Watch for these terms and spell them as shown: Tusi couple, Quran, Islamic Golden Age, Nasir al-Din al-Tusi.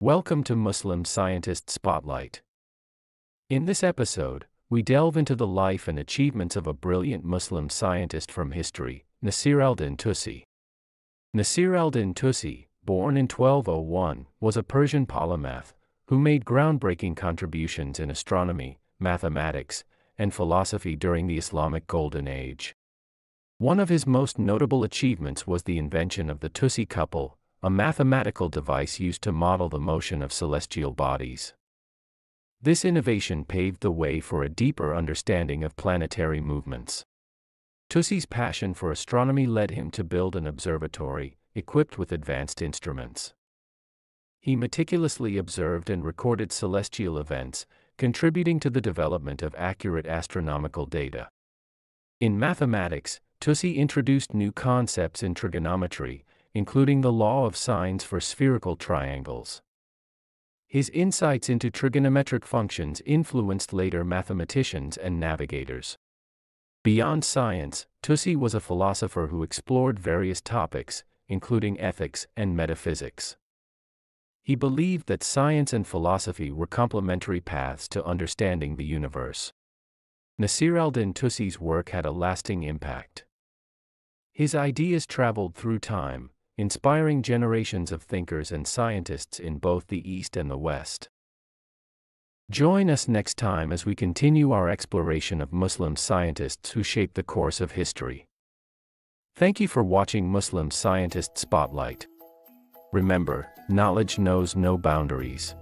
Welcome to Muslim Scientist Spotlight. In this episode, we delve into the life and achievements of a brilliant Muslim scientist from history, Nasir al-Din Tusi. Nasir al-Din Tusi, born in 1201, was a Persian polymath who made groundbreaking contributions in astronomy, mathematics, and philosophy during the Islamic Golden Age. One of his most notable achievements was the invention of the Tusi couple, a mathematical device used to model the motion of celestial bodies. This innovation paved the way for a deeper understanding of planetary movements. Tusi's passion for astronomy led him to build an observatory, equipped with advanced instruments. He meticulously observed and recorded celestial events, contributing to the development of accurate astronomical data. In mathematics, Tusi introduced new concepts in trigonometry, including the law of sines for spherical triangles. His insights into trigonometric functions influenced later mathematicians and navigators. Beyond science, Tusi was a philosopher who explored various topics, including ethics and metaphysics. He believed that science and philosophy were complementary paths to understanding the universe. Nasir al-Din Tusi's work had a lasting impact. His ideas traveled through time, inspiring generations of thinkers and scientists in both the East and the West. Join us next time as we continue our exploration of Muslim scientists who shape the course of history. Thank you for watching Muslim Scientist Spotlight. Remember, knowledge knows no boundaries.